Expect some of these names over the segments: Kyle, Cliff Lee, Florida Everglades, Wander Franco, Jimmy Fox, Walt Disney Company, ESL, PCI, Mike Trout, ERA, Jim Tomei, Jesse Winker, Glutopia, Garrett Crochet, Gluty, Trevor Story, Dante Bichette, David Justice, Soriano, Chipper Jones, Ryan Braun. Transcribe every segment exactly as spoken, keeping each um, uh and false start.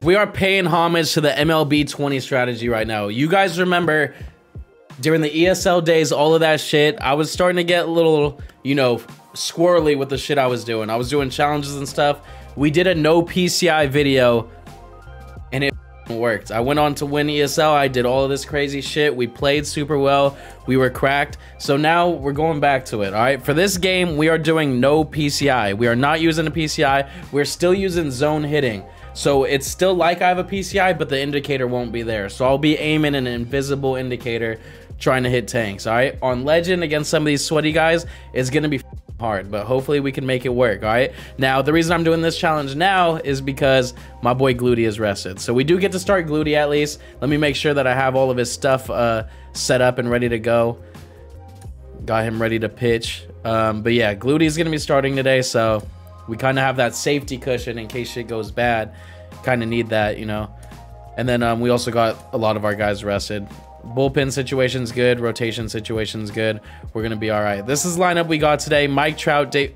We are paying homage to the M L B twenty strategy right now. You guys remember during the E S L days, all of that shit, I was starting to get a little, you know, squirrely with the shit I was doing. I was doing challenges and stuff. We did a no P C I video and it worked. I went on to win E S L. I did all of this crazy shit. We played super well. We were cracked. So now we're going back to it. All right. For this game, we are doing no P C I. We are not using a P C I. We're still using zone hitting. So it's still like I have a P C I, but the indicator won't be there. So I'll be aiming an invisible indicator trying to hit tanks, all right? On Legend against some of these sweaty guys, it's gonna be hard, but hopefully we can make it work, all right? Now, the reason I'm doing this challenge now is because my boy Gluty is rested. So we do get to start Gluty at least. Let me make sure that I have all of his stuff uh, set up and ready to go. Got him ready to pitch. Um, but yeah, Gluty's gonna be starting today, so we kind of have that safety cushion in case shit goes bad. Kind of need that, you know. And then um, we also got a lot of our guys rested. Bullpen situation's good. Rotation situation's good. We're going to be all right. This is lineup we got today. Mike Trout, Dave...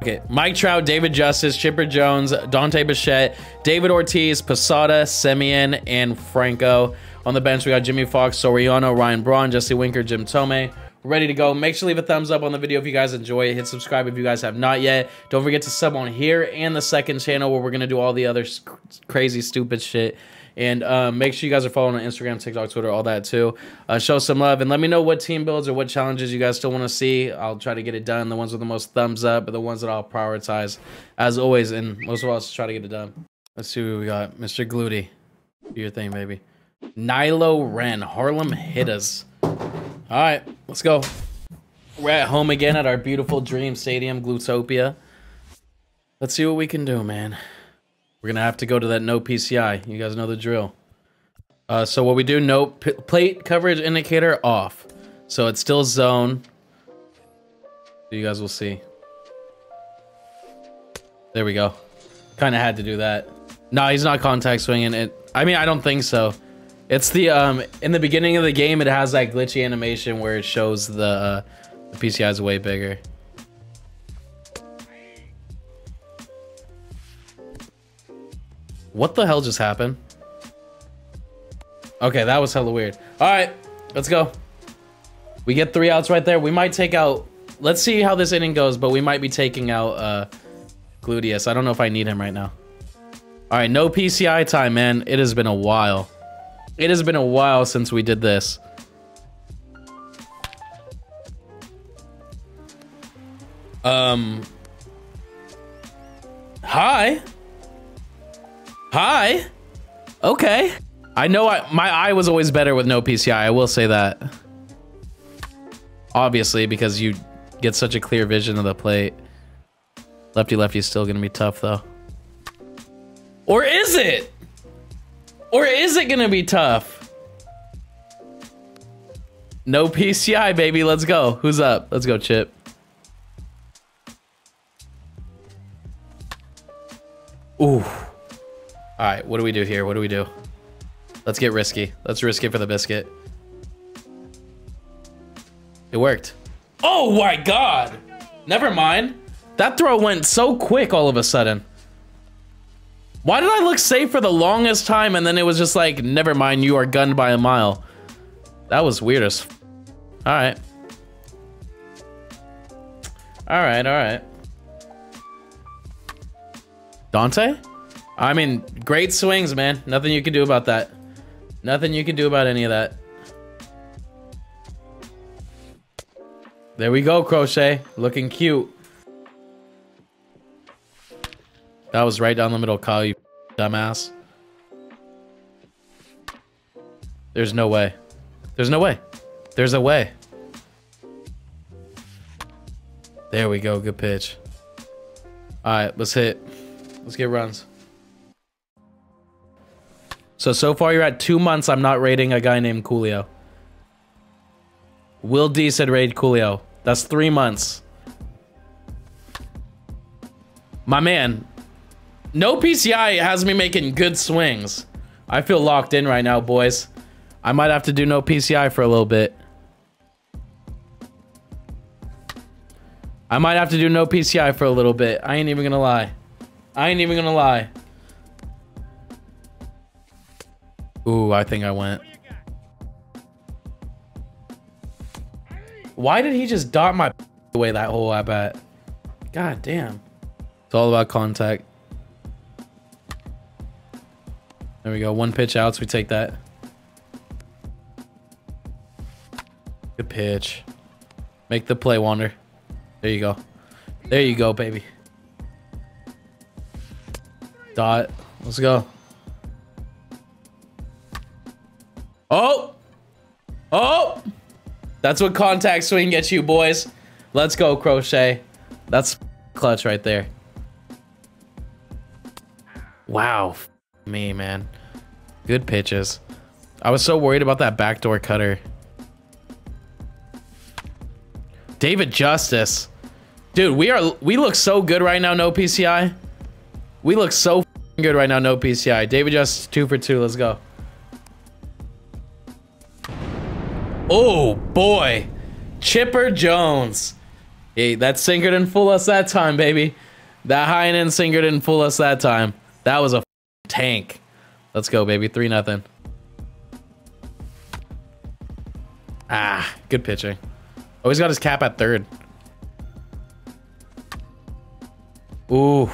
Okay. Mike Trout, David Justice, Chipper Jones, Dante Bichette, David Ortiz, Posada, Semien, and Franco. On the bench, we got Jimmy Fox, Soriano, Ryan Braun, Jesse Winker, Jim Tomei. Ready to go. Make sure to leave a thumbs up on the video if you guys enjoy it. Hit subscribe if you guys have not yet. Don't forget to sub on here and the second channel where we're going to do all the other crazy, stupid shit. And um, make sure you guys are following on Instagram, TikTok, Twitter, all that too. Uh, show some love and let me know what team builds or what challenges you guys still want to see. I'll try to get it done. The ones with the most thumbs up are the ones that I'll prioritize as always. And most of all, let's try to get it done. Let's see what we got. Mister Gluty, do your thing, baby. Nylo Ren, Harlem Hitters. All right, let's go. We're at home again at our beautiful dream stadium, Glutopia. Let's see what we can do, man. We're going to have to go to that no P C I. You guys know the drill. Uh, so what we do, no p plate coverage indicator off. So it's still zone. You guys will see. There we go. Kind of had to do that. No, he's not contact swinging it. I mean, I don't think so. It's the, um, in the beginning of the game, it has that glitchy animation where it shows the, uh, the P C I is way bigger. What the hell just happened? Okay, that was hella weird. All right, let's go. We get three outs right there. We might take out, let's see how this inning goes, but we might be taking out, uh, Gluteus. I don't know if I need him right now. All right, no P C I time, man. It has been a while. It has been a while since we did this. Um. Hi. Hi. Okay. I know I, my eye was always better with no P C I. I will say that. Obviously, because you get such a clear vision of the plate. Lefty lefty is still going to be tough, though. Or is it? Or is it gonna be tough? No P C I, baby. Let's go. Who's up? Let's go, Chip. Ooh. Alright, what do we do here? What do we do? Let's get risky. Let's risk it for the biscuit. It worked. Oh my god! Never mind. That throw went so quick all of a sudden. Why did I look safe for the longest time and then it was just like, never mind, you are gunned by a mile. That was weird as f. All right. All right, all right. Dante? I mean, great swings, man. Nothing you can do about that. Nothing you can do about any of that. There we go, Crochet. Looking cute. That was right down the middle, Kyle, you dumbass. There's no way. There's no way. There's a way. There we go. Good pitch. All right, let's hit. Let's get runs. So, so far you're at two months. I'm not rating a guy named Coolio. Will D said raid Coolio. That's three months. My man. No P C I has me making good swings. I feel locked in right now, boys. I might have to do no P C I for a little bit. I might have to do no P C I for a little bit. I ain't even gonna lie. I ain't even gonna lie. Ooh, I think I went. Why did he just dot my away that whole at bat? God damn. It's all about contact. There we go. One pitch outs. We take that. Good pitch. Make the play, Wander. There you go. There you go, baby. Dot. Let's go. Oh! Oh! That's what contact swing gets you, boys. Let's go, Crochet. That's clutch right there. Wow. Me, man. Good pitches. I was so worried about that backdoor cutter. David Justice. Dude, we are we look so good right now, no P C I. We look so good right now, no P C I. David Justice, two for two. Let's go. Oh, boy. Chipper Jones. Hey, that sinker didn't fool us that time, baby. That high and in sinker didn't fool us that time. That was a tank. Let's go, baby. three nothing. Ah, good pitching. Oh, he's got his cap at third. Ooh.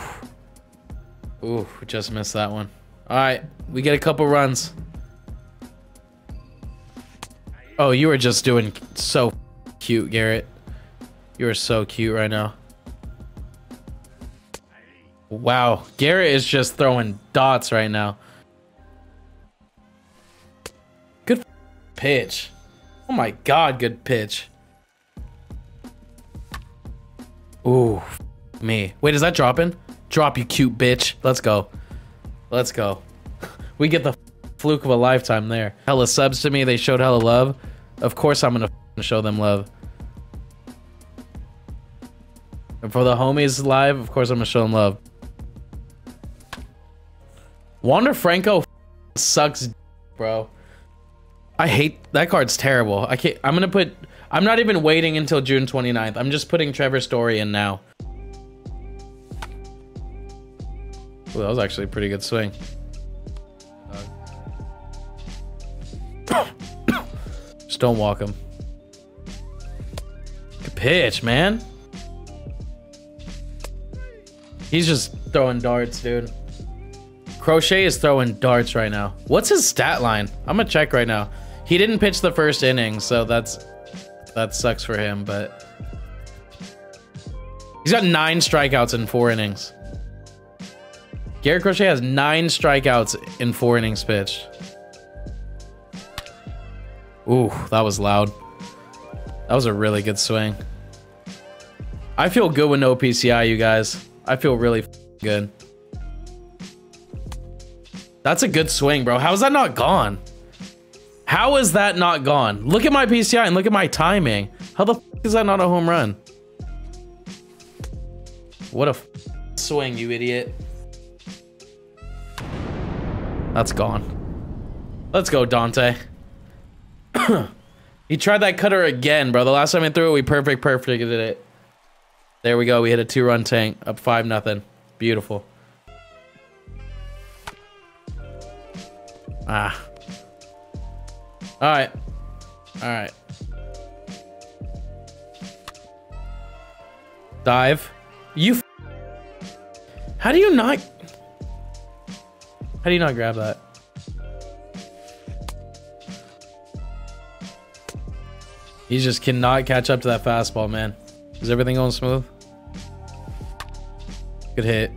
Ooh, just missed that one. All right, we get a couple runs. Oh, you were just doing so cute, Garrett. You are so cute right now. Wow, Garrett is just throwing dots right now. Good pitch. Oh my God, good pitch. Ooh, me. Wait, is that dropping? Drop, you cute bitch. Let's go. Let's go. We get the fluke of a lifetime there. Hella subs to me. They showed hella love. Of course I'm gonna show them love. And for the homies live, of course I'm gonna show them love. Wander Franco sucks, bro. I hate that card's terrible. I can't. I'm gonna put. I'm not even waiting until June twenty-ninth. I'm just putting Trevor Story in now. Ooh, that was actually a pretty good swing. Just don't walk him. Good pitch, man. He's just throwing darts, dude. Crochet is throwing darts right now. What's his stat line? I'm gonna check right now. He didn't pitch the first inning, so that's that sucks for him, but he's got nine strikeouts in four innings. Garrett Crochet has nine strikeouts in four innings pitched. Ooh, that was loud. That was a really good swing. I feel good with no P C I, you guys. I feel really good. That's a good swing, bro. How is that not gone? How is that not gone? Look at my P C I and look at my timing. How the f is that not a home run? What a f swing, you idiot. That's gone. Let's go, Dante. He tried that cutter again, bro. The last time I threw it, we perfect perfected it. There we go. We hit a two-run tank. Up five nothing. Beautiful. Ah. All right. All right. Dive. You. F How do you not? How do you not grab that? He just cannot catch up to that fastball, man. Is everything going smooth? Good hit.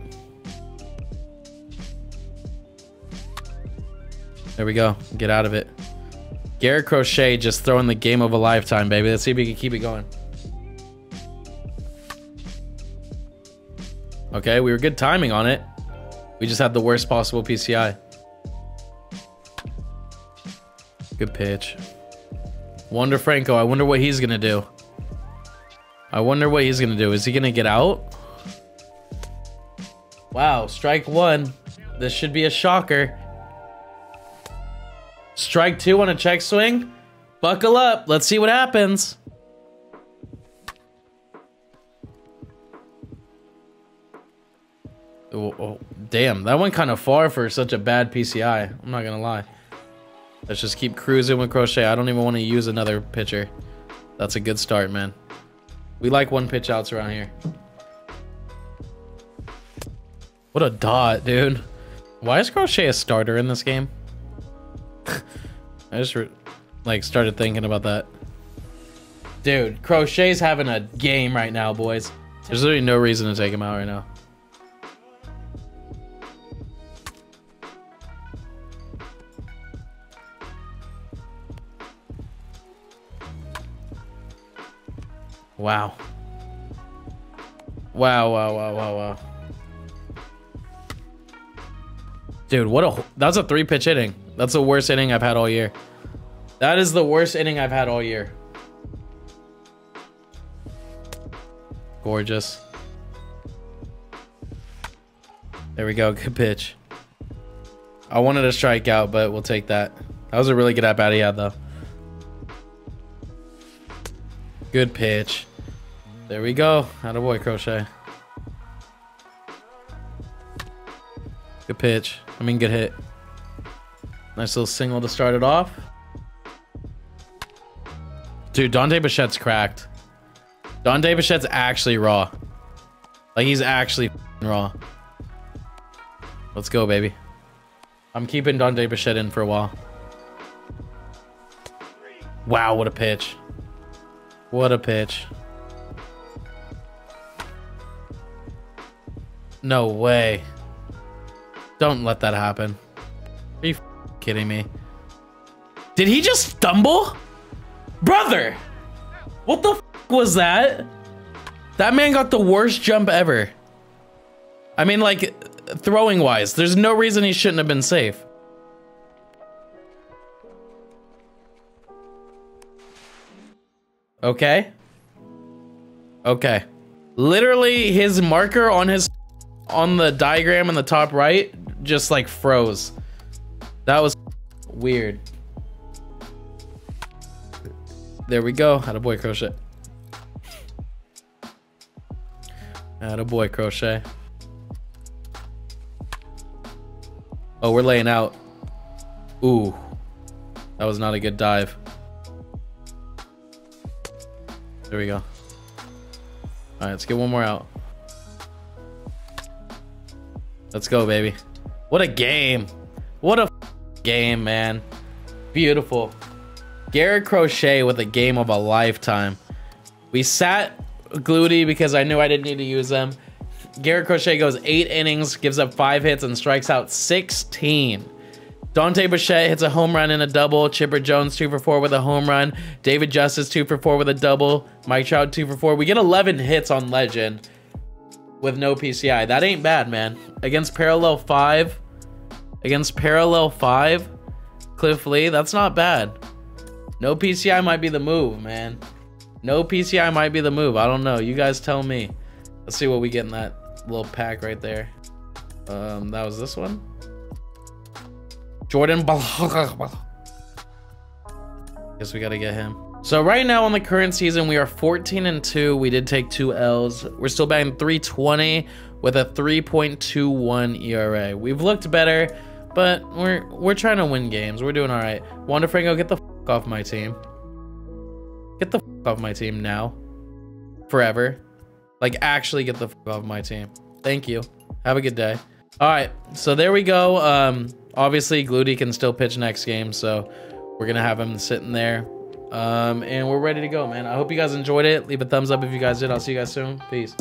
There we go. Get out of it. Garrett Crochet just throwing the game of a lifetime, baby. Let's see if we can keep it going. Okay, we were good timing on it. We just had the worst possible P C I. Good pitch. Wander Franco. I wonder what he's going to do. I wonder what he's going to do. Is he going to get out? Wow, strike one. This should be a shocker. Strike two on a check swing. Buckle up. Let's see what happens. Oh, oh, damn, that went kind of far for such a bad P C I. I'm not gonna lie. Let's just keep cruising with Crochet. I don't even want to use another pitcher. That's a good start, man. We like one pitch outs around here. What a dot, dude. Why is Crochet a starter in this game? I just like started thinking about that. Dude, Crochet's having a game right now, boys. There's literally no reason to take him out right now. Wow. Wow, wow, wow, wow, wow. Dude, what a... That's a three-pitch inning. That's the worst inning I've had all year. That is the worst inning I've had all year. Gorgeous. There we go. Good pitch. I wanted a strikeout, but we'll take that. That was a really good at-bat he had, though. Good pitch. There we go. Attaboy, Crochet. Good pitch. I mean, good hit. Nice little single to start it off. Dude, Dante Bichette's cracked. Dante Bichette's actually raw. Like, he's actually raw. Let's go, baby. I'm keeping Dante Bichette in for a while. Wow, what a pitch. What a pitch. No way. Don't let that happen. Are you kidding me? Did he just stumble? Brother! What the was that? That man got the worst jump ever. I mean, like, throwing wise, there's no reason he shouldn't have been safe. Okay. Okay. Literally his marker on his on the diagram in the top right just like froze. That was weird. There we go. Attaboy, Crochet. Attaboy, Crochet. Oh, we're laying out. Ooh. That was not a good dive. There we go. All right, let's get one more out. Let's go, baby. What a game. What a game, man. Beautiful. Garrett Crochet with a game of a lifetime. We sat Gluty because I knew I didn't need to use them. Garrett Crochet goes eight innings, gives up five hits, and strikes out sixteen. Dante Bichette hits a home run and a double. Chipper Jones two for four with a home run. David Justice two for four with a double. Mike Trout two for four. We get eleven hits on Legend with no P C I. That ain't bad, man. Against Parallel Five, against Parallel Five, Cliff Lee. That's not bad. No P C I might be the move, man. No P C I might be the move. I don't know. You guys tell me. Let's see what we get in that little pack right there. Um, that was this one. Jordan. Guess we gotta get him. So right now on the current season, we are fourteen and two. We did take two L's. We're still batting three twenty with a three point two one E R A. We've looked better, but we're we're trying to win games. We're doing all right. Wander Franco, get the f off my team. Get the f off my team now, forever. Like actually, get the f off my team. Thank you. Have a good day. All right. So there we go. Um. Obviously, Gluty can still pitch next game, so we're going to have him sitting there. Um, and we're ready to go, man. I hope you guys enjoyed it. Leave a thumbs up if you guys did. I'll see you guys soon. Peace.